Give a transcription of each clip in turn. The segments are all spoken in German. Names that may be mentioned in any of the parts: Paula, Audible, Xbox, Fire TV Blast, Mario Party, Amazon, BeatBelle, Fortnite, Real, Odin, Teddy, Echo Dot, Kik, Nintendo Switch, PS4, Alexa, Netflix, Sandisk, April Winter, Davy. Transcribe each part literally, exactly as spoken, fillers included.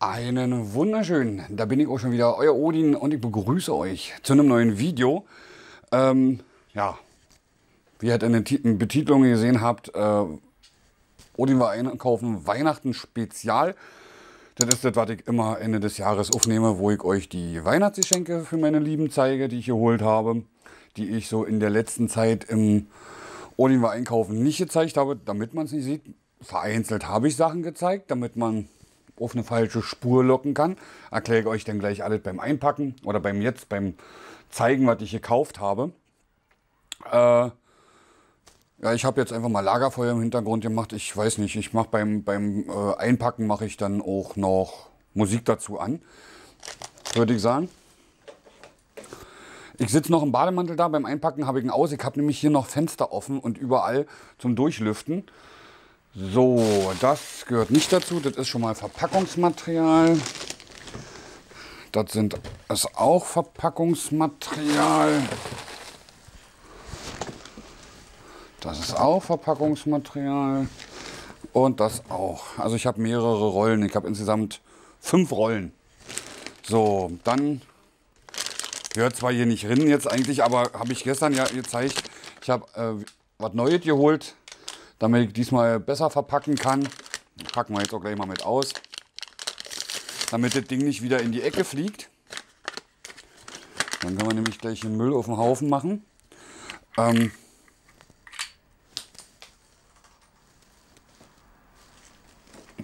Einen wunderschönen, da bin ich auch schon wieder, euer Odin, und ich begrüße euch zu einem neuen Video. Ähm, ja, wie ihr halt in der Betitlung gesehen habt, äh, Odin war einkaufen, Weihnachten Spezial. Das ist das, was ich immer Ende des Jahres aufnehme, wo ich euch die Weihnachtsgeschenke für meine Lieben zeige, die ich geholt habe, die ich so in der letzten Zeit im Odin war einkaufen nicht gezeigt habe, damit man es nicht sieht. Vereinzelt habe ich Sachen gezeigt, damit man auf eine falsche Spur locken kann. Erkläre ich euch dann gleich alles beim Einpacken oder beim jetzt, beim Zeigen, was ich gekauft habe. Äh, ja, ich habe jetzt einfach mal Lagerfeuer im Hintergrund gemacht. Ich weiß nicht, ich mache beim, beim äh, Einpacken mache ich dann auch noch Musik dazu an, würde ich sagen. Ich sitze noch im Bademantel da, beim Einpacken habe ich ihn aus. Ich habe nämlich hier noch Fenster offen und überall zum Durchlüften. So, das gehört nicht dazu. Das ist schon mal Verpackungsmaterial. Das sind, ist auch Verpackungsmaterial. Das ist auch Verpackungsmaterial. Und das auch. Also ich habe mehrere Rollen. Ich habe insgesamt fünf Rollen. So, dann gehört zwar hier nicht hin jetzt eigentlich, aber habe ich gestern ja gezeigt. Ich habe äh, was Neues geholt, damit ich diesmal besser verpacken kann. Packen wir jetzt auch gleich mal mit aus, damit das Ding nicht wieder in die Ecke fliegt. Dann können wir nämlich gleich den Müll auf den Haufen machen. Ähm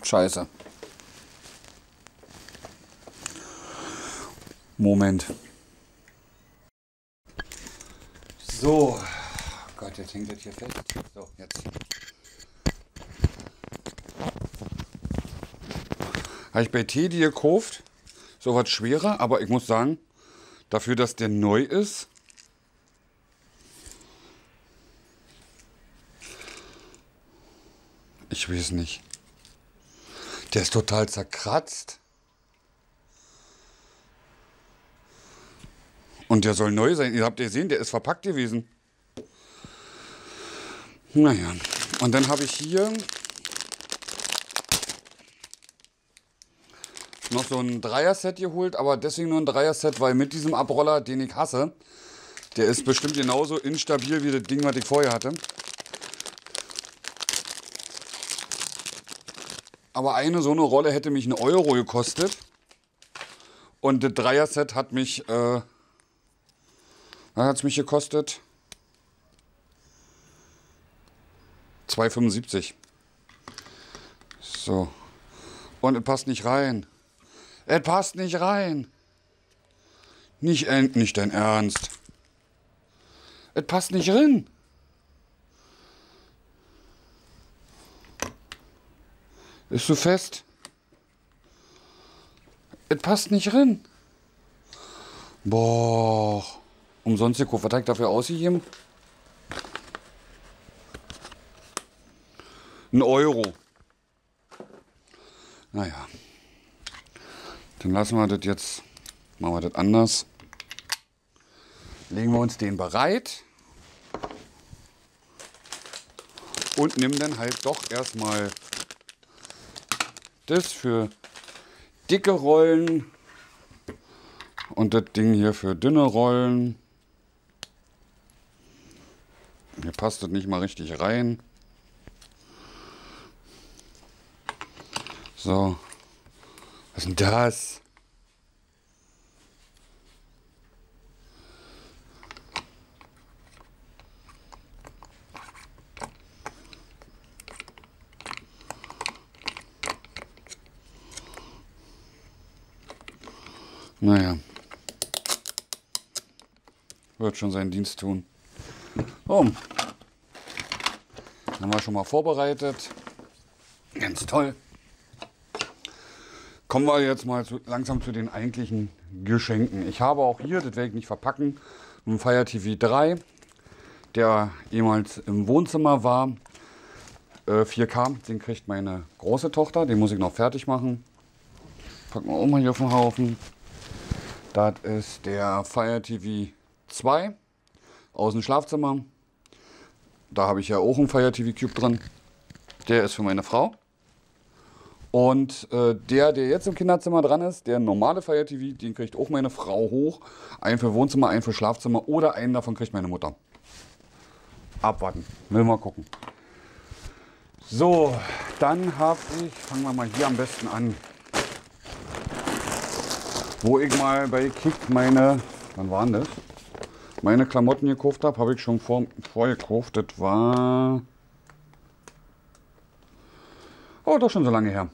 Scheiße. Moment. So. Gott, jetzt hängt das hier fest. So, jetzt. Habe ich bei Teddy gekauft. So was schwerer, aber ich muss sagen, dafür, dass der neu ist, ich weiß nicht. Der ist total zerkratzt. Und der soll neu sein. Ihr habt ja gesehen, der ist verpackt gewesen. Naja, und dann habe ich hier noch so ein Dreier-Set geholt, aber deswegen nur ein Dreier-Set, weil mit diesem Abroller, den ich hasse, der ist bestimmt genauso instabil wie das Ding, was ich vorher hatte. Aber eine so eine Rolle hätte mich einen Euro gekostet. Und das Dreier-Set hat mich, äh, was hat es mich gekostet? zwei fünfundsiebzig. So. Und es passt nicht rein. Es passt nicht rein. Nicht, nicht dein Ernst. Es passt nicht rein. Ist zu fest. Es passt nicht rein. Boah. Umsonst den Kofferteig dafür ausgegeben. Ein Euro. Naja, dann lassen wir das jetzt, machen wir das anders. Legen wir uns den bereit und nehmen dann halt doch erstmal das für dicke Rollen und das Ding hier für dünne Rollen. Mir passt das nicht mal richtig rein. So, was ist denn das? Naja, wird schon seinen Dienst tun. Oh. Haben wir schon mal vorbereitet. Ganz toll. Kommen wir jetzt mal zu, langsam zu den eigentlichen Geschenken. Ich habe auch hier, das werde ich nicht verpacken, einen Fire T V drei, der jemals im Wohnzimmer war. Äh, vier K, den kriegt meine große Tochter, den muss ich noch fertig machen. Packen wir auch mal hier auf den Haufen. Das ist der Fire T V zwei aus dem Schlafzimmer. Da habe ich ja auch einen Fire T V Cube drin. Der ist für meine Frau. Und äh, der, der jetzt im Kinderzimmer dran ist, der normale Fire T V, den kriegt auch meine Frau hoch. Einen für Wohnzimmer, einen für Schlafzimmer oder einen davon kriegt meine Mutter. Abwarten, will mal gucken. So, dann habe ich, fangen wir mal hier am besten an, wo ich mal bei Kik meine, wann waren das? Meine Klamotten gekauft habe, habe ich schon vor, vorher gekauft. Das war, oh, doch schon so lange her.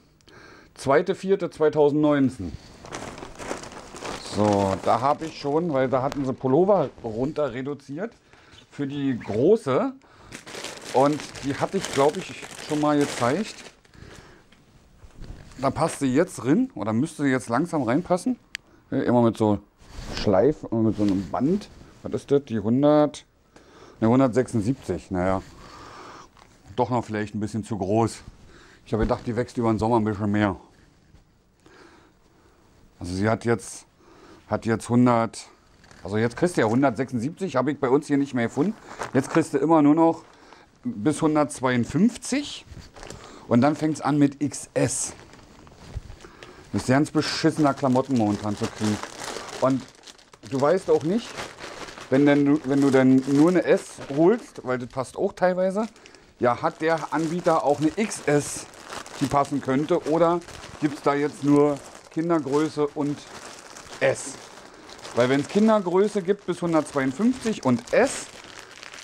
zweiter vierter zweitausendneunzehn. So, da habe ich schon, weil da hatten sie Pullover runter reduziert für die große. Und die hatte ich, glaube ich, schon mal gezeigt. Da passt sie jetzt rein oder müsste sie jetzt langsam reinpassen. Immer mit so Schleif, immer mit so einem Band. Was ist das? Die hundert, ne, hundertsechsundsiebzig. Naja, doch noch vielleicht ein bisschen zu groß. Ich habe gedacht, die wächst über den Sommer ein bisschen mehr. Also sie hat jetzt, hat jetzt hundert, also jetzt kriegst du ja hundertsechsundsiebzig, habe ich bei uns hier nicht mehr gefunden. Jetzt kriegst du immer nur noch bis hundertzweiundfünfzig und dann fängt es an mit X S. Das ist ganz beschissener Klamotten momentan zu kriegen. Und du weißt auch nicht, wenn, denn, wenn du dann nur eine S holst, weil das passt auch teilweise, ja, hat der Anbieter auch eine X S, die passen könnte, oder gibt es da jetzt nur Kindergröße und S? Weil wenn es Kindergröße gibt bis hundertzweiundfünfzig und S,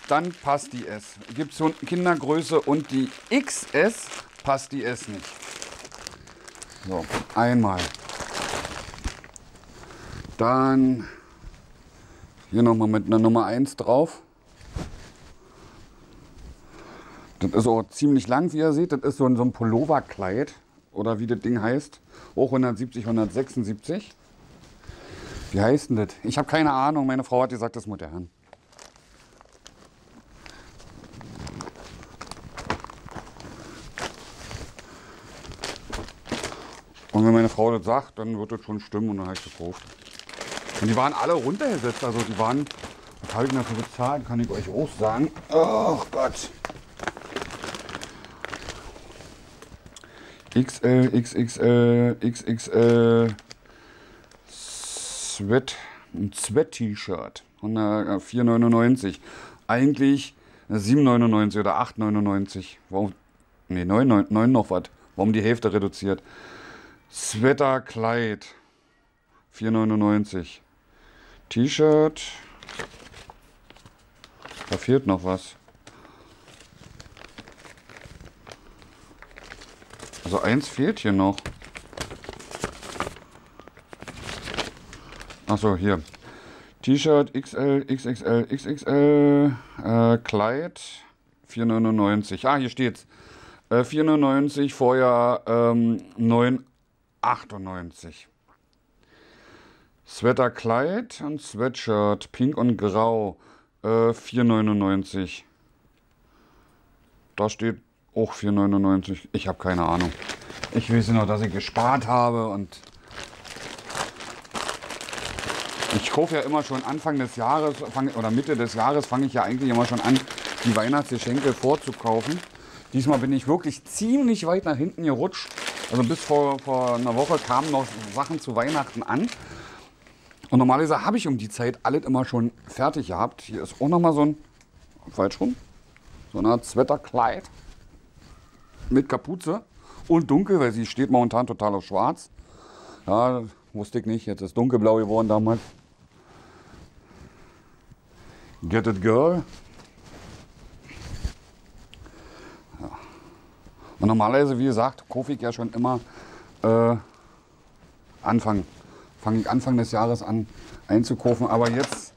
dann passt die S. Gibt es Kindergröße und die X S, passt die S nicht. So, einmal. Dann hier nochmal mit einer Nummer eins drauf. Das ist auch ziemlich lang, wie ihr seht. Das ist so ein, so ein Pulloverkleid oder wie das Ding heißt. Auch hundertsiebzig, hundertsechsundsiebzig. Wie heißt denn das? Ich habe keine Ahnung. Meine Frau hat gesagt, das ist modern. Und wenn meine Frau das sagt, dann wird das schon stimmen und dann habe ich das gekauft. Und die waren alle runtergesetzt. Also die waren, was habe ich dafür bezahlt, kann ich euch auch sagen. Ach Gott. X L, X X L, X X L, Sweat, ein Sweat-T-Shirt, vier neunundneunzig, eigentlich sieben neunundneunzig oder acht neunundneunzig, warum, nee, neun neunundneunzig noch was, warum die Hälfte reduziert, Sweaterkleid, vier neunundneunzig, T-Shirt, da fehlt noch was. Also eins fehlt hier noch. Achso, hier. T-Shirt X L, X X L, X X L, äh, Kleid vier neunundneunzig. Ah, hier steht's. Äh, vier neunundneunzig, vorher ähm, neun achtundneunzig. Sweaterkleid und Sweatshirt, pink und grau, äh, vier neunundneunzig. Da steht auch vier neunundneunzig. Ich habe keine Ahnung. Ich weiß nur, dass ich gespart habe und ich kaufe ja immer schon Anfang des Jahres fang, oder Mitte des Jahres fange ich ja eigentlich immer schon an, die Weihnachtsgeschenke vorzukaufen. Diesmal bin ich wirklich ziemlich weit nach hinten gerutscht. Also bis vor, vor einer Woche kamen noch Sachen zu Weihnachten an. Und normalerweise habe ich um die Zeit alles immer schon fertig gehabt. Hier ist auch nochmal so ein, falsch rum, so eine Art Sweaterkleid. Mit Kapuze und dunkel, weil sie steht momentan total auf schwarz. Ja, wusste ich nicht. Jetzt ist dunkelblau geworden damals. Get it, girl. Ja. Und normalerweise, wie gesagt, kaufe ich ja schon immer äh, Anfang. Fange ich Anfang des Jahres an einzukaufen. Aber jetzt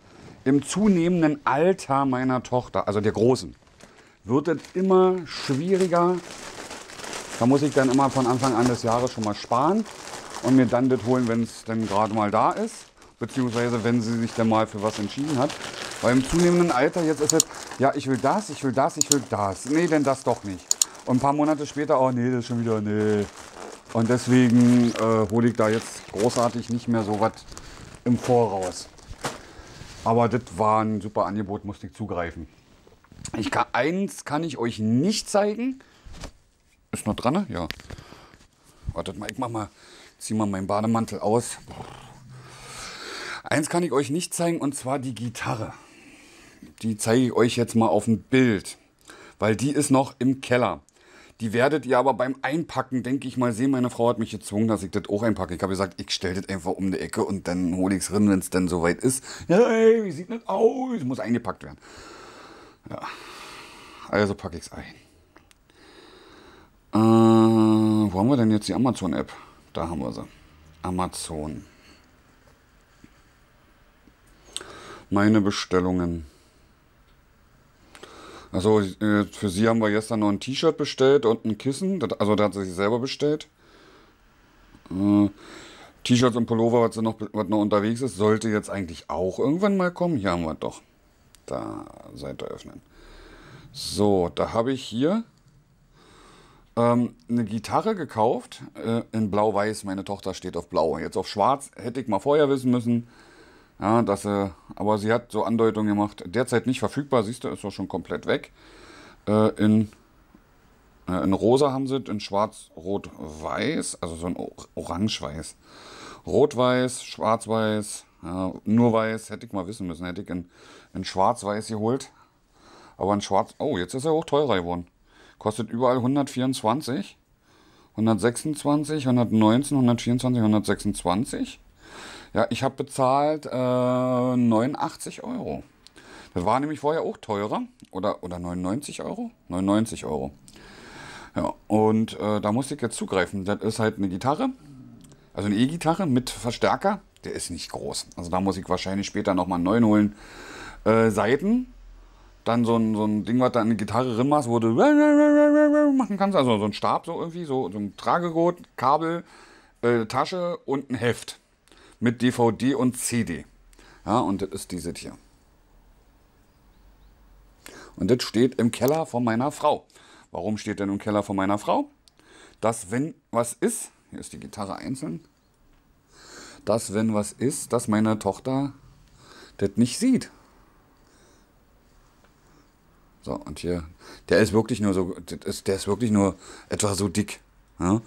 im zunehmenden Alter meiner Tochter, also der Großen, wird es immer schwieriger. Da muss ich dann immer von Anfang an des Jahres schon mal sparen und mir dann das holen, wenn es dann gerade mal da ist, beziehungsweise wenn sie sich dann mal für was entschieden hat. Weil im zunehmenden Alter jetzt ist es, ja, ich will das, ich will das, ich will das. Nee, denn das doch nicht. Und ein paar Monate später, oh nee, das ist schon wieder, nee. Und deswegen äh, hole ich da jetzt großartig nicht mehr so was im Voraus. Aber das war ein super Angebot, musste ich zugreifen. Ich kann, eins kann ich euch nicht zeigen. Ist noch dran, ne? Ja. Wartet mal, ich mach mal, zieh mal meinen Bademantel aus. Eins kann ich euch nicht zeigen, und zwar die Gitarre. Die zeige ich euch jetzt mal auf dem Bild, weil die ist noch im Keller. Die werdet ihr aber beim Einpacken, denke ich mal, sehen. Meine Frau hat mich gezwungen, dass ich das auch einpacke. Ich habe gesagt, ich stelle das einfach um die Ecke und dann hole ich es rin, wenn es dann soweit ist. Hey, wie sieht das aus? Muss eingepackt werden. Ja. Also packe ich es ein. Äh, wo haben wir denn jetzt die Amazon-App? Da haben wir sie. Amazon. Meine Bestellungen. Also für sie haben wir gestern noch ein T-Shirt bestellt und ein Kissen. Also da hat sie sich selber bestellt. Äh, T-Shirts und Pullover, was noch, was noch unterwegs ist, sollte jetzt eigentlich auch irgendwann mal kommen. Hier haben wir doch. Da, Seite öffnen. So, da habe ich hier ähm, eine Gitarre gekauft. Äh, in blau-weiß, meine Tochter steht auf blau. Jetzt auf schwarz hätte ich mal vorher wissen müssen. Ja, dass sie, aber sie hat so Andeutungen gemacht, derzeit nicht verfügbar, siehst du, ist doch schon komplett weg. Äh, in, äh, in rosa haben sie es, in schwarz, rot, weiß, also so ein orange-weiß. Rot-weiß, schwarz-weiß, ja, nur weiß, hätte ich mal wissen müssen, hätte ich in, in schwarz-weiß geholt. Aber in schwarz, oh, jetzt ist er auch teurer geworden. Kostet überall hundertvierundzwanzig, hundertsechsundzwanzig, hundertneunzehn, hundertvierundzwanzig, hundertsechsundzwanzig. Ja, ich habe bezahlt äh, neunundachtzig Euro. Das war nämlich vorher auch teurer. Oder, oder neunundneunzig Euro? neunundneunzig Euro. Ja, und äh, da musste ich jetzt zugreifen. Das ist halt eine Gitarre. Also eine E-Gitarre mit Verstärker. Der ist nicht groß. Also da muss ich wahrscheinlich später nochmal einen neuen holen. Äh, Saiten. Dann so ein, so ein Ding, was da in eine Gitarre rinmachst, wo du machen kannst. Also so ein Stab so irgendwie. So, so ein Tragegurt, Kabel, äh, Tasche und ein Heft. Mit D V D und C D. Ja, und das ist diese hier. Und das steht im Keller von meiner Frau. Warum steht denn im Keller von meiner Frau? Dass, wenn was ist, hier ist die Gitarre einzeln, dass, wenn was ist, dass meine Tochter das nicht sieht. So, und hier, der ist wirklich nur so, das ist, der ist wirklich nur etwa so dick. Ja.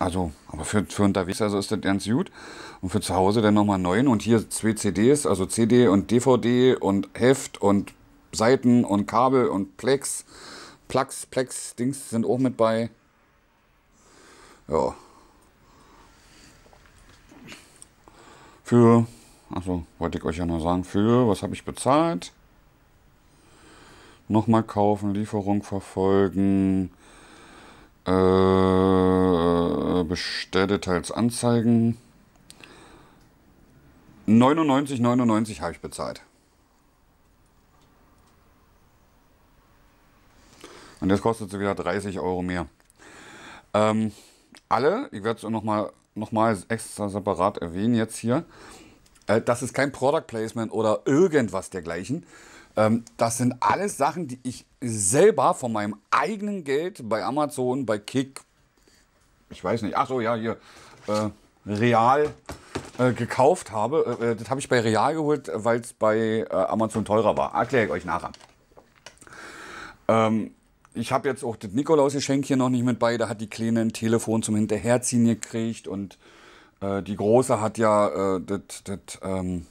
Also, aber für, für unterwegs also ist das ganz gut. Und für zu Hause dann nochmal neun. Und hier zwei C Ds, also C D und D V D und Heft und Seiten und Kabel und Plex. Plax, Plex, Dings sind auch mit bei. Ja. Für, also wollte ich euch ja noch sagen, für, was habe ich bezahlt? Nochmal kaufen, Lieferung verfolgen. Äh, Bestelldetails anzeigen. neunundneunzig neunundneunzig habe ich bezahlt. Und jetzt kostet sie wieder dreißig Euro mehr. Ähm, alle, ich werde es nochmal noch mal extra separat erwähnen jetzt hier. Äh, das ist kein Product Placement oder irgendwas dergleichen. Das sind alles Sachen, die ich selber von meinem eigenen Geld bei Amazon, bei Kik, ich weiß nicht, ach so, ja, hier, äh, Real äh, gekauft habe. Äh, das habe ich bei Real geholt, weil es bei äh, Amazon teurer war. Erkläre ich euch nachher. Ähm, ich habe jetzt auch das Nikolausgeschenk hier noch nicht mit bei. Da hat die Kleine ein Telefon zum Hinterherziehen gekriegt. Und äh, die Große hat ja äh, das... das ähm,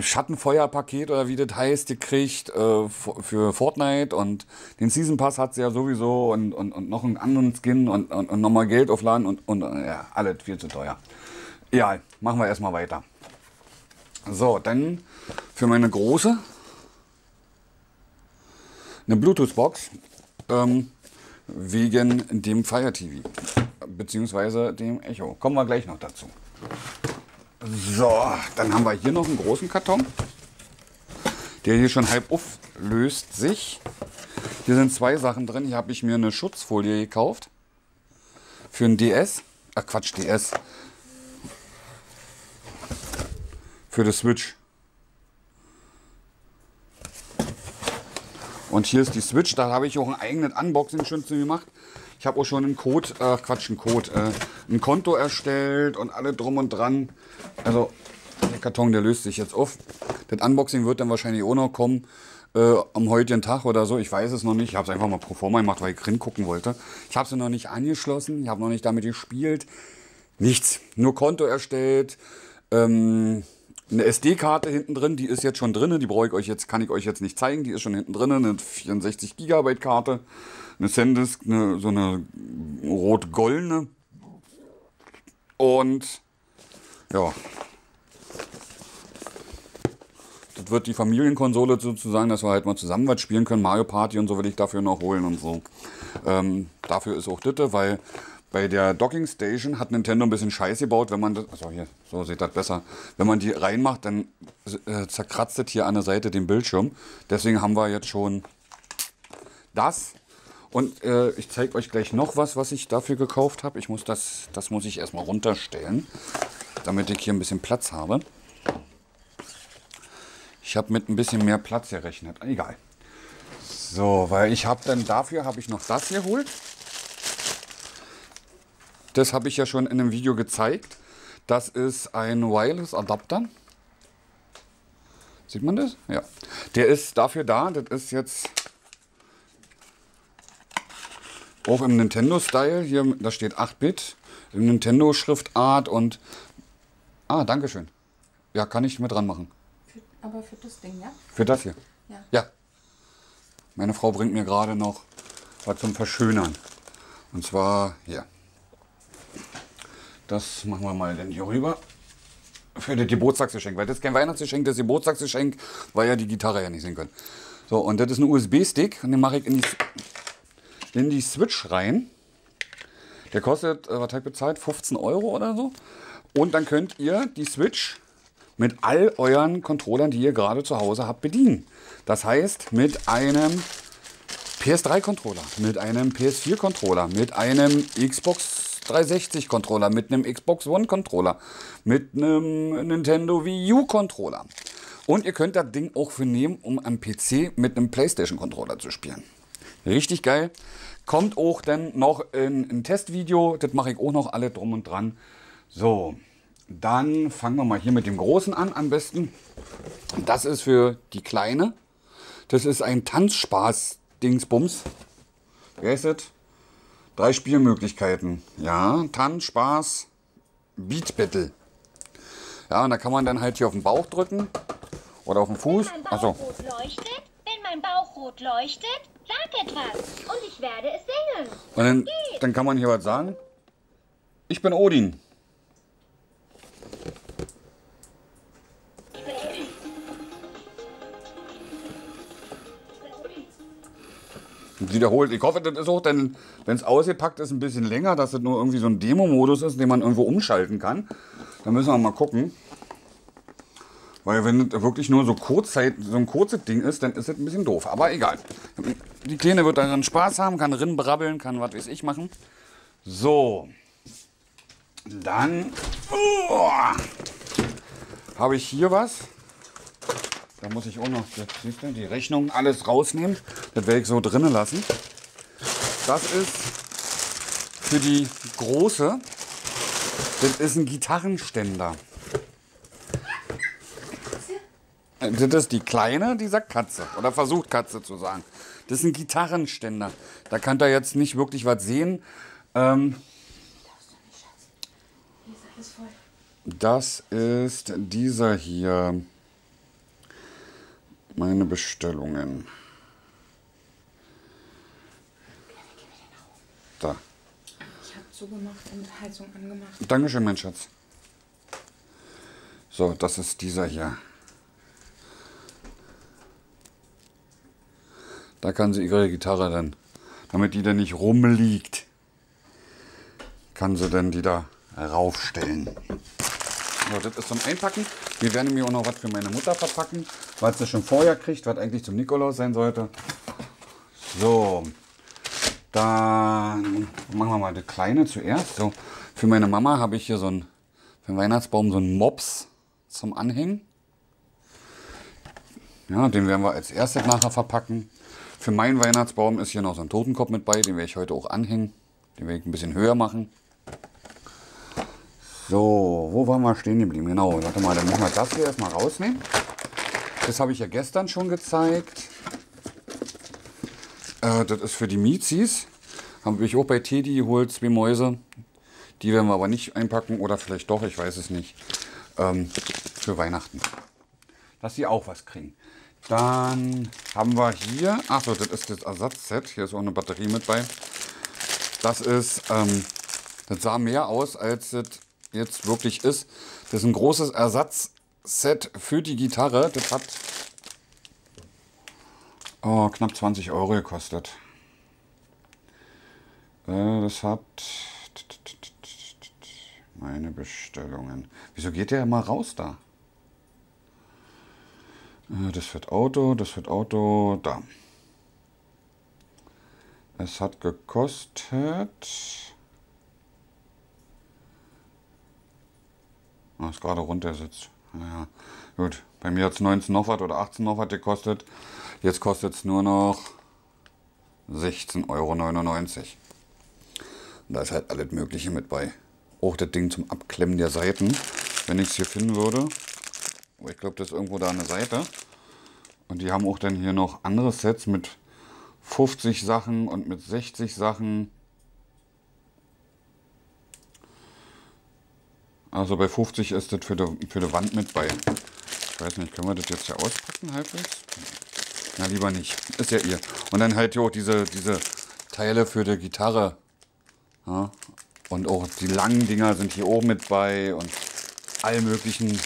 Schattenfeuerpaket oder wie das heißt, gekriegt äh, für Fortnite, und den Season Pass hat sie ja sowieso und, und, und noch einen anderen Skin und, und, und nochmal Geld aufladen und, und ja, alles viel zu teuer. Ja, machen wir erstmal weiter. So, dann für meine Große eine Bluetooth-Box ähm, wegen dem Fire T V beziehungsweise dem Echo. Kommen wir gleich noch dazu. So, dann haben wir hier noch einen großen Karton, der hier schon halb auflöst sich. Hier sind zwei Sachen drin. Hier habe ich mir eine Schutzfolie gekauft für ein D S. Ach Quatsch, D S. Für das Switch. Und hier ist die Switch. Da habe ich auch ein eigenes Unboxing schon zu gemacht. Ich habe auch schon einen Code, äh, Quatsch, einen Code, äh, ein Konto erstellt und alle drum und dran. Also der Karton, der löst sich jetzt auf. Das Unboxing wird dann wahrscheinlich auch noch kommen. äh, am heutigen Tag oder so. Ich weiß es noch nicht. Ich habe es einfach mal pro forma gemacht, weil ich hingucken wollte. Ich habe es noch nicht angeschlossen. Ich habe noch nicht damit gespielt. Nichts. Nur Konto erstellt. Ähm, eine S D-Karte hinten drin. Die ist jetzt schon drin. Die brauche ich euch jetzt, kann ich euch jetzt nicht zeigen. Die ist schon hinten drin. Eine vierundsechzig Gigabyte Karte. Eine Sandisk. Eine, so eine rot-goldene. Und ja, das wird die Familienkonsole sozusagen, dass wir halt mal zusammen was spielen können. Mario Party und so will ich dafür noch holen und so. Ähm, dafür ist auch Ditte, weil bei der Docking Station hat Nintendo ein bisschen Scheiß gebaut. Wenn man das, also hier, so sieht das besser. Wenn man die reinmacht, dann äh, zerkratzt das hier an der Seite den Bildschirm. Deswegen haben wir jetzt schon das. Und äh, ich zeige euch gleich noch was, was ich dafür gekauft habe. Ich muss das, das muss ich erstmal runterstellen, damit ich hier ein bisschen Platz habe. Ich habe mit ein bisschen mehr Platz gerechnet. Egal. So, weil ich habe dann dafür habe ich noch das hier geholt. Das habe ich ja schon in einem Video gezeigt. Das ist ein Wireless-Adapter. Sieht man das? Ja. Der ist dafür da. Das ist jetzt auch im Nintendo-Style, hier, da steht acht Bit, im Nintendo-Schriftart und... Ah, danke schön. Ja, kann ich mit dran machen. Für, aber für das Ding, ja? Für das hier? Ja. Ja. Meine Frau bringt mir gerade noch was zum Verschönern. Und zwar hier. Das machen wir mal dann hier rüber. Für das Geburtstagsgeschenk, weil das ist kein Weihnachtsgeschenk, das ist Geburtstagsgeschenk, weil ja die Gitarre ja nicht sehen können. So, und das ist ein U S B-Stick und den mache ich in die... in die Switch rein. Der kostet, was habe ich bezahlt, fünfzehn Euro oder so. Und dann könnt ihr die Switch mit all euren Controllern, die ihr gerade zu Hause habt, bedienen. Das heißt, mit einem P S drei Controller, mit einem P S vier Controller, mit einem Xbox dreihundertsechzig Controller, mit einem Xbox One Controller, mit einem Nintendo Wii U Controller. Und ihr könnt das Ding auch für nehmen, um am P C mit einem PlayStation Controller zu spielen. Richtig geil. Kommt auch dann noch in ein Testvideo. Das mache ich auch noch alle drum und dran. So, dann fangen wir mal hier mit dem Großen an am besten. Das ist für die Kleine. Das ist ein Tanzspaß-Dingsbums. Wie heißt das? Drei Spielmöglichkeiten. Ja, Tanzspaß, BeatBelle. Ja, und da kann man dann halt hier auf den Bauch drücken. Oder auf den Fuß. Achso. Wenn mein Bauch rot leuchtet, sag etwas und ich werde es singen. Und dann, dann kann man hier was sagen. Ich bin Odin. Ich bin Odin. Wiederholt. Ich hoffe, das ist auch, denn wenn es ausgepackt ist, ein bisschen länger, dass das nur irgendwie so ein Demo-Modus ist, den man irgendwo umschalten kann. Da müssen wir mal gucken. Weil wenn das wirklich nur so kurzzeit, so ein kurzes Ding ist, dann ist das ein bisschen doof. Aber egal. Die Kleine wird daran Spaß haben, kann drin brabbeln, kann was weiß ich machen. So. Dann oh, habe ich hier was. Da muss ich auch noch die Rechnung alles rausnehmen. Das werde ich so drinnen lassen. Das ist für die Große. Das ist ein Gitarrenständer. Das ist die Kleine, die sagt Katze oder versucht Katze zu sagen. Das ist ein Gitarrenständer. Da kann er jetzt nicht wirklich was sehen. Ähm, das ist dieser hier. Meine Bestellungen. Da. Ich habe zugemacht und Heizung angemacht. Dankeschön, mein Schatz. So, das ist dieser hier. Da kann sie ihre Gitarre dann, damit die dann nicht rumliegt, kann sie dann die da raufstellen. So, das ist zum Einpacken. Wir werden mir auch noch was für meine Mutter verpacken, weil sie das schon vorher kriegt, was eigentlich zum Nikolaus sein sollte. So, dann machen wir mal das Kleine zuerst. So, für meine Mama habe ich hier so einen, für den Weihnachtsbaum so einen Mops zum Anhängen. Ja, den werden wir als erstes nachher verpacken. Für meinen Weihnachtsbaum ist hier noch so ein Totenkopf mit bei, den werde ich heute auch anhängen. Den werde ich ein bisschen höher machen. So, wo waren wir stehen geblieben? Genau, warte mal, dann müssen wir das hier erstmal rausnehmen. Das habe ich ja gestern schon gezeigt. Äh, das ist für die Mizis. Haben wir auch bei Teddy geholt, zwei Mäuse. Die werden wir aber nicht einpacken oder vielleicht doch, ich weiß es nicht. Ähm, für Weihnachten. Dass sie auch was kriegen. Dann haben wir hier, achso, das ist das Ersatzset. Hier ist auch eine Batterie mit bei. Das ist, ähm, das sah mehr aus, als es jetzt wirklich ist. Das ist ein großes Ersatzset für die Gitarre. Das hat oh, knapp zwanzig Euro gekostet. Äh, das hat meine Bestellungen. Wieso geht der immer raus da? Das wird Auto, das wird Auto, da. Es hat gekostet... Ah, ist gerade runter sitzt. Naja, gut. Bei mir hat es neunzehn noch was oder achtzehn noch was gekostet. Jetzt kostet es nur noch sechzehn Euro neunundneunzig. Da ist halt alles Mögliche mit bei. Auch das Ding zum Abklemmen der Seiten, wenn ich es hier finden würde. Ich glaube, das ist irgendwo da eine Seite. Und die haben auch dann hier noch andere Sets mit fünfzig Sachen und mit sechzig Sachen. Also bei fünfzig ist das für die, für die Wand mit bei. Ich weiß nicht, können wir das jetzt hier auspacken halbwegs? Na, lieber nicht. Ist ja ihr. Und dann halt hier auch diese, diese Teile für die Gitarre. Ja? Und auch die langen Dinger sind hier oben mit bei und all möglichen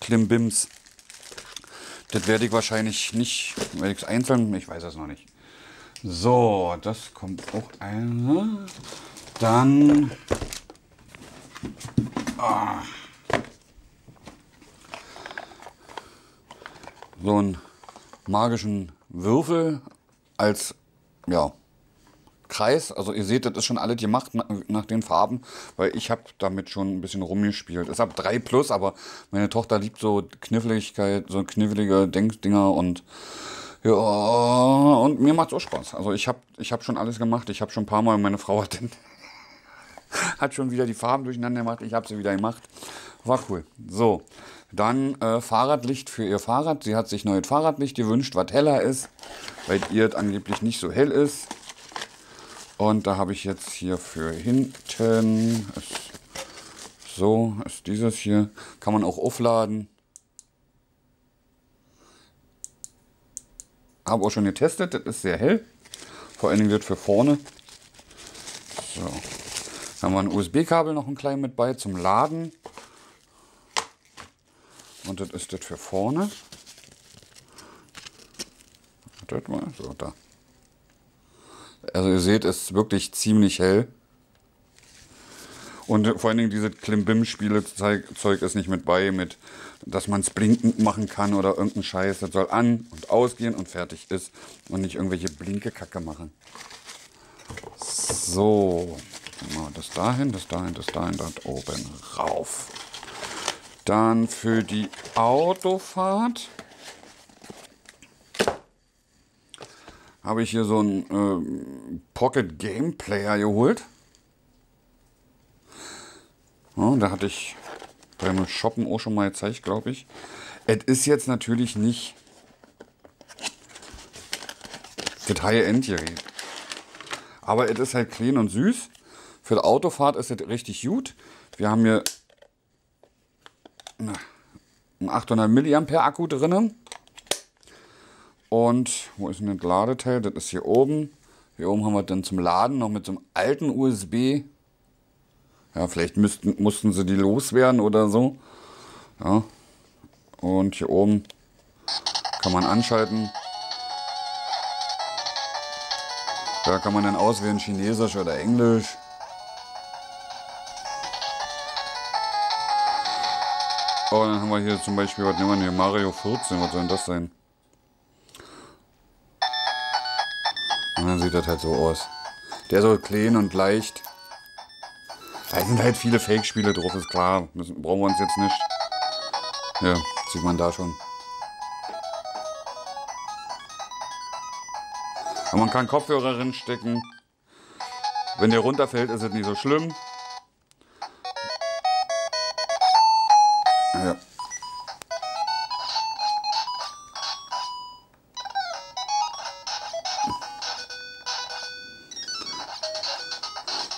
Klimbims. Das werde ich wahrscheinlich nicht, werde ich es einzeln, ich weiß es noch nicht. So, das kommt auch eine. Dann ah, so einen magischen Würfel als ja, Kreis. Also ihr seht, das ist schon alles gemacht nach den Farben, weil ich habe damit schon ein bisschen rumgespielt. Ich habe drei plus, aber meine Tochter liebt so Kniffligkeit, so kniffelige Denkdinger und ja, und mir macht es auch Spaß. Also ich habe ich hab schon alles gemacht, ich habe schon ein paar Mal, meine Frau hat, den, hat schon wieder die Farben durcheinander gemacht, ich habe sie wieder gemacht. War cool. So, dann äh, Fahrradlicht für ihr Fahrrad. Sie hat sich neues Fahrradlicht gewünscht, was heller ist, weil ihr angeblich nicht so hell ist. Und da habe ich jetzt hier für hinten, ist so ist dieses hier, kann man auch aufladen. Habe auch schon getestet, das ist sehr hell, vor allen Dingen wird für vorne. So. Dann haben wir ein U S B-Kabel noch ein klein mit bei zum Laden. Und das ist das für vorne. Wartet mal, so da. Also ihr seht, es ist wirklich ziemlich hell. Und vor allen Dingen dieses Klimbim-Spiele-Zeug ist nicht mit bei, mit, dass man es blinkend machen kann oder irgendeinen Scheiß. Das soll an- und ausgehen und fertig ist und nicht irgendwelche Blinke-Kacke machen. So, das dahin, das dahin, das dahin, dort oben rauf. Dann für die Autofahrt habe ich hier so einen äh, Pocket Game Player geholt. Ja, da hatte ich beim Shoppen auch schon mal gezeigt, glaube ich. Es ist jetzt natürlich nicht das High-End-Gerät. Aber es ist halt clean und süß. Für die Autofahrt ist es richtig gut. Wir haben hier einen achthundert Milliampere Akku drinnen. Und wo ist denn das Ladeteil? Das ist hier oben. Hier oben haben wir dann zum Laden noch mit so einem alten U S B. Ja, vielleicht müssten, mussten sie die loswerden oder so. Ja. Und hier oben kann man anschalten. Da kann man dann auswählen, Chinesisch oder Englisch. Oh, dann haben wir hier zum Beispiel, was nehmen wir hier? Mario vierzehn, was soll denn das sein? Und dann sieht das halt so aus. Der soll clean und leicht. Da sind halt viele Fake-Spiele drauf, ist klar. Müssen, brauchen wir uns jetzt nicht. Ja, sieht man da schon. Aber man kann Kopfhörer reinstecken. Wenn der runterfällt, ist es nicht so schlimm. Ja.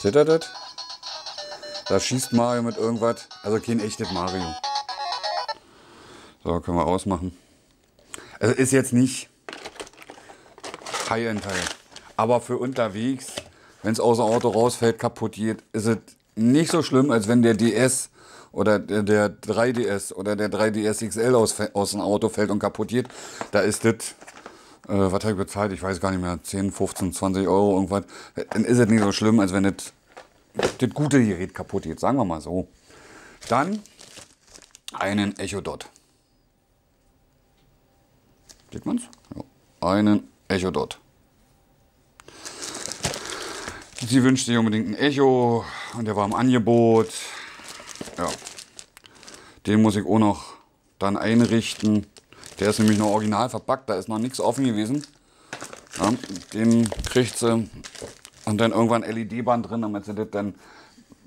Seht ihr das? Da schießt Mario mit irgendwas. Also kein echtes Mario. So, können wir ausmachen. Also ist jetzt nicht High-End Teil. Aber für unterwegs, wenn es aus dem Auto rausfällt, kaputt geht, ist es nicht so schlimm, als wenn der D S oder der, der drei D S oder der drei D S X L aus, aus dem Auto fällt und kaputt geht. Da ist das, äh, was habe ich bezahlt? Ich weiß gar nicht mehr, zehn, fünfzehn, zwanzig Euro irgendwas. Dann ist es nicht so schlimm, als wenn das das gute Gerät kaputt geht, sagen wir mal so. Dann einen Echo Dot. Sieht man's? Ja. Einen Echo Dot. Sie wünschte sich unbedingt einen Echo und der war im Angebot. Ja. Den muss ich auch noch dann einrichten. Der ist nämlich noch original verpackt, da ist noch nichts offen gewesen. Ja, den kriegt sie und dann irgendwann ein L E D-Band drin, damit sie das dann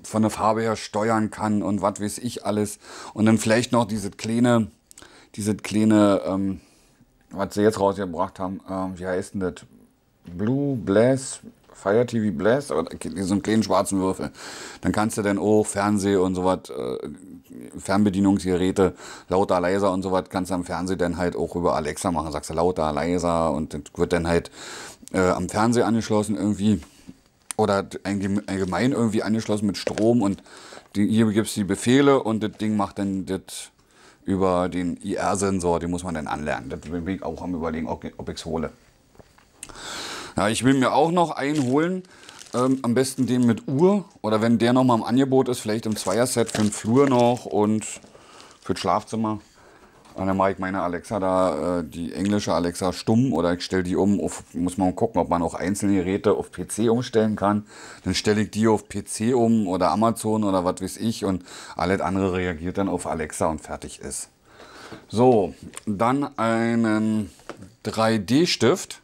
von der Farbe her steuern kann und was weiß ich alles. Und dann vielleicht noch diese kleine, diese kleine, ähm, was sie jetzt rausgebracht haben, äh, wie heißt denn das? Blue Blast, Fire T V Blast, aber so einen kleinen schwarzen Würfel. Dann kannst du dann auch Fernseh und sowas, äh, Fernbedienungsgeräte, lauter, leiser und sowas, kannst du am Fernseher dann halt auch über Alexa machen. Sagst du lauter, leiser und das wird dann halt äh, am Fernseher angeschlossen irgendwie oder allgemein irgendwie angeschlossen mit Strom und die, hier gibst du die Befehle und das Ding macht dann das über den I R-Sensor, den muss man dann anlernen. Das bin ich auch am Überlegen, ob ich es hole. Ja, ich will mir auch noch einen holen, ähm, am besten den mit Uhr oder wenn der nochmal im Angebot ist, vielleicht im Zweier-Set für den Flur noch und für das Schlafzimmer. Und dann mache ich meine Alexa da, äh, die englische Alexa stumm oder ich stelle die um, auf, muss man gucken, ob man auch einzelne Geräte auf P C umstellen kann. Dann stelle ich die auf P C um oder Amazon oder was weiß ich und alles andere reagiert dann auf Alexa und fertig ist. So, dann einen drei D-Stift.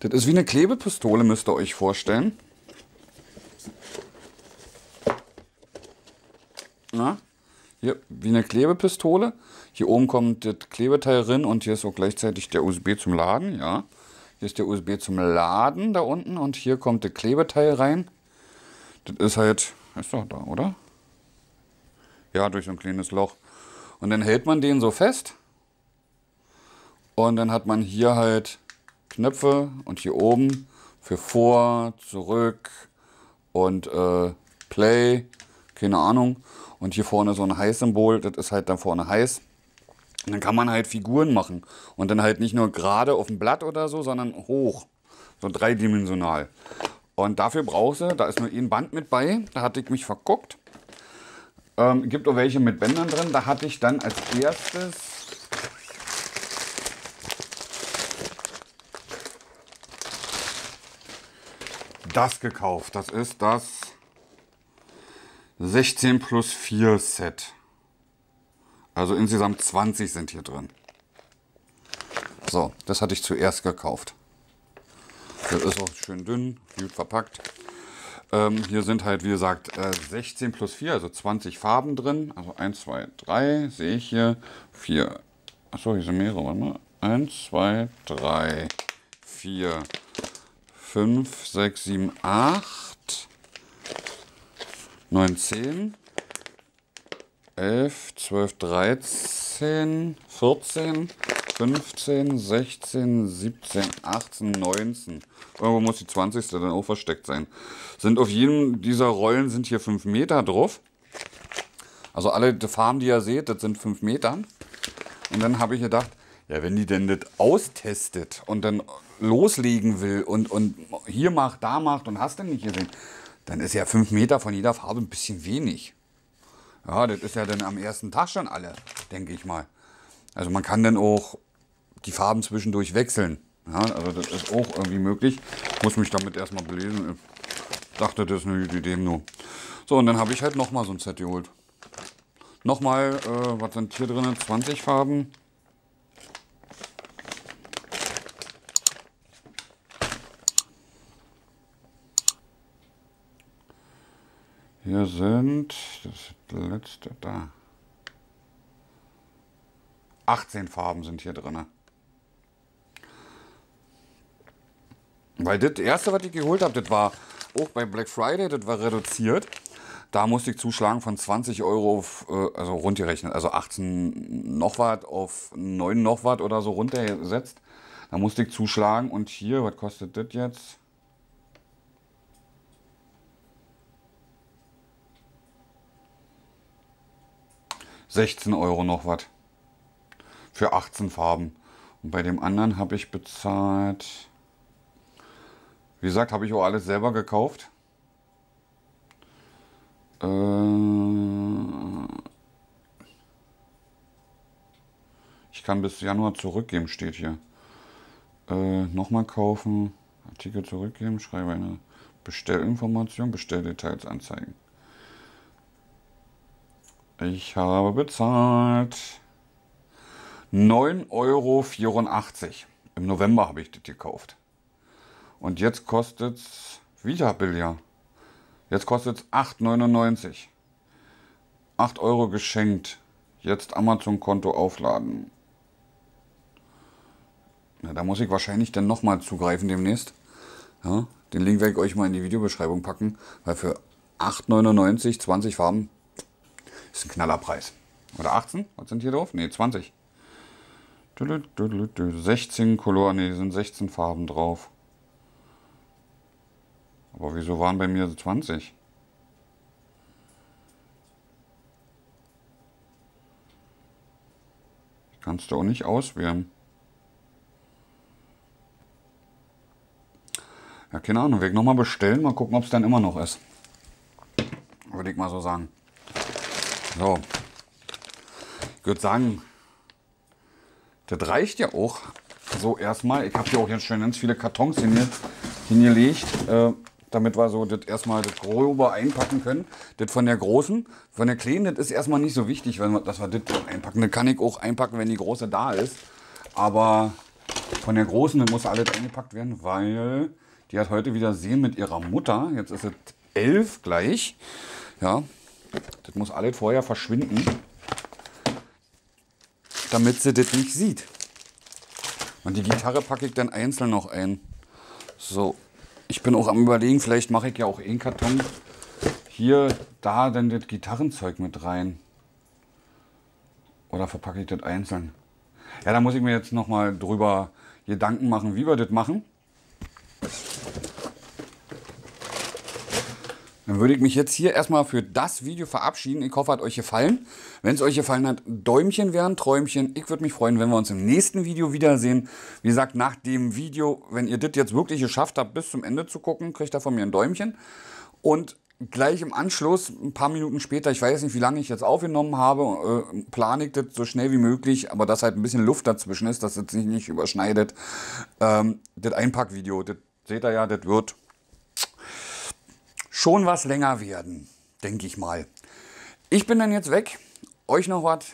Das ist wie eine Klebepistole, müsst ihr euch vorstellen. Na? Hier, wie eine Klebepistole. Hier oben kommt das Klebeteil rein und hier ist auch gleichzeitig der U S B zum Laden. Ja. Hier ist der U S B zum Laden da unten und hier kommt das Klebeteil rein. Das ist halt, ist doch da, oder? Ja, durch so ein kleines Loch. Und dann hält man den so fest. Und dann hat man hier halt Knöpfe und hier oben für vor, zurück und äh, Play. Keine Ahnung. Und hier vorne so ein Heiß-Symbol, das ist halt dann vorne heiß. Und dann kann man halt Figuren machen. Und dann halt nicht nur gerade auf dem Blatt oder so, sondern hoch. So dreidimensional. Und dafür brauchst du, da ist nur ein Band mit bei, da hatte ich mich verguckt. Ähm, gibt auch welche mit Bändern drin. Da hatte ich dann als erstes das gekauft. Das ist das sechzehn plus vier Set. Also insgesamt zwanzig sind hier drin. So, das hatte ich zuerst gekauft. Das ist auch schön dünn, gut verpackt. Ähm, hier sind halt, wie gesagt, sechzehn plus vier, also zwanzig Farben drin. Also eins, zwei, drei, sehe ich hier, vier. Achso, hier sind mehrere, warte mal. eins, zwei, drei, vier, fünf, sechs, sieben, acht, neun, zehn, elf, zwölf, dreizehn, vierzehn, fünfzehn, sechzehn, siebzehn, achtzehn, neunzehn. Irgendwo muss die zwanzigste dann auch versteckt sein. Sind auf jedem dieser Rollen sind hier fünf Meter drauf. Also alle die Farben, die ihr seht, das sind fünf Meter. Und dann habe ich gedacht, ja, wenn die denn das austestet und dann loslegen will und, und hier macht, da macht und hast du nicht gesehen, dann ist ja fünf Meter von jeder Farbe ein bisschen wenig. Ja, das ist ja dann am ersten Tag schon alle, denke ich mal. Also man kann dann auch die Farben zwischendurch wechseln. Ja, also das ist auch irgendwie möglich. Ich muss mich damit erstmal belesen. Ich dachte, das ist eine gute Idee nur. So, und dann habe ich halt nochmal so ein Set geholt. Nochmal, äh, was sind hier drin? zwanzig Farben. Hier sind, das ist das letzte da, achtzehn Farben sind hier drin. Weil das erste, was ich geholt habe, das war auch bei Black Friday, das war reduziert. Da musste ich zuschlagen von zwanzig Euro, auf, also rundgerechnet, also achtzehn noch was auf neun noch was oder so runtergesetzt. Da musste ich zuschlagen und hier, was kostet das jetzt? sechzehn Euro noch was. Für achtzehn Farben. Und bei dem anderen habe ich bezahlt, wie gesagt, habe ich auch alles selber gekauft. Äh, ich kann bis Januar zurückgeben, steht hier. Äh, nochmal kaufen, Artikel zurückgeben, schreibe eine Bestellinformation, Bestelldetails anzeigen. Ich habe bezahlt neun Euro vierundachtzig. Im November habe ich das gekauft. Und jetzt kostet es wieder billiger. Jetzt kostet es acht neunundneunzig. acht Euro geschenkt. Jetzt Amazon-Konto aufladen. Na, da muss ich wahrscheinlich dann nochmal zugreifen demnächst. Ja, den Link werde ich euch mal in die Videobeschreibung packen. Weil für acht neunundneunzig zwanzig Farben ist ein Knallerpreis. Oder achtzehn? Was sind hier drauf? Ne, zwanzig. sechzehn Color, ne, sind sechzehn Farben drauf. Aber wieso waren bei mir zwanzig? Kannst du auch nicht auswählen. Ja, keine Ahnung. Weg nochmal bestellen, mal gucken, ob es dann immer noch ist. Würde ich mal so sagen. So, ich würde sagen, das reicht ja auch so erstmal. Ich habe hier auch jetzt schon ganz viele Kartons hingelegt, äh, damit wir so das erstmal das grobe einpacken können. Das von der großen, von der kleinen, das ist erstmal nicht so wichtig, wenn wir, dass wir das einpacken. Das kann ich auch einpacken, wenn die große da ist. Aber von der großen, das muss alles eingepackt werden, weil die hat heute wieder Sehen mit ihrer Mutter. Jetzt ist es elf gleich, ja. Das muss alles vorher verschwinden, damit sie das nicht sieht. Und die Gitarre packe ich dann einzeln noch ein. So, ich bin auch am Überlegen, vielleicht mache ich ja auch einen Karton hier, da dann das Gitarrenzeug mit rein. Oder verpacke ich das einzeln? Ja, da muss ich mir jetzt nochmal drüber Gedanken machen, wie wir das machen. Dann würde ich mich jetzt hier erstmal für das Video verabschieden. Ich hoffe, hat euch gefallen. Wenn es euch gefallen hat, Däumchen wären, Träumchen. Ich würde mich freuen, wenn wir uns im nächsten Video wiedersehen. Wie gesagt, nach dem Video, wenn ihr das jetzt wirklich geschafft habt, bis zum Ende zu gucken, kriegt ihr von mir ein Däumchen. Und gleich im Anschluss, ein paar Minuten später, ich weiß nicht, wie lange ich jetzt aufgenommen habe, äh, plane ich das so schnell wie möglich, aber dass halt ein bisschen Luft dazwischen ist, dass es sich nicht überschneidet. Ähm, das Einpackvideo, das seht ihr ja, das wird schon was länger werden, denke ich mal. Ich bin dann jetzt weg. Euch noch was.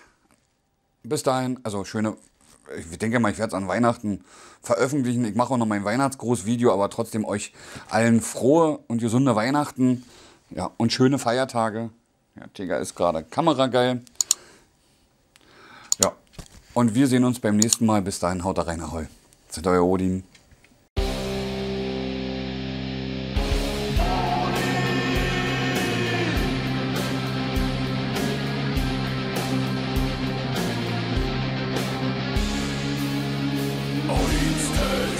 Bis dahin, also schöne, ich denke mal, ich werde es an Weihnachten veröffentlichen. Ich mache auch noch mein Weihnachtsgrußvideo, aber trotzdem euch allen frohe und gesunde Weihnachten. Ja, und schöne Feiertage. Ja, Tega ist gerade kamerageil. Ja, und wir sehen uns beim nächsten Mal. Bis dahin, haut rein, ahoi. Seid euer Odin. Odin's Teddy.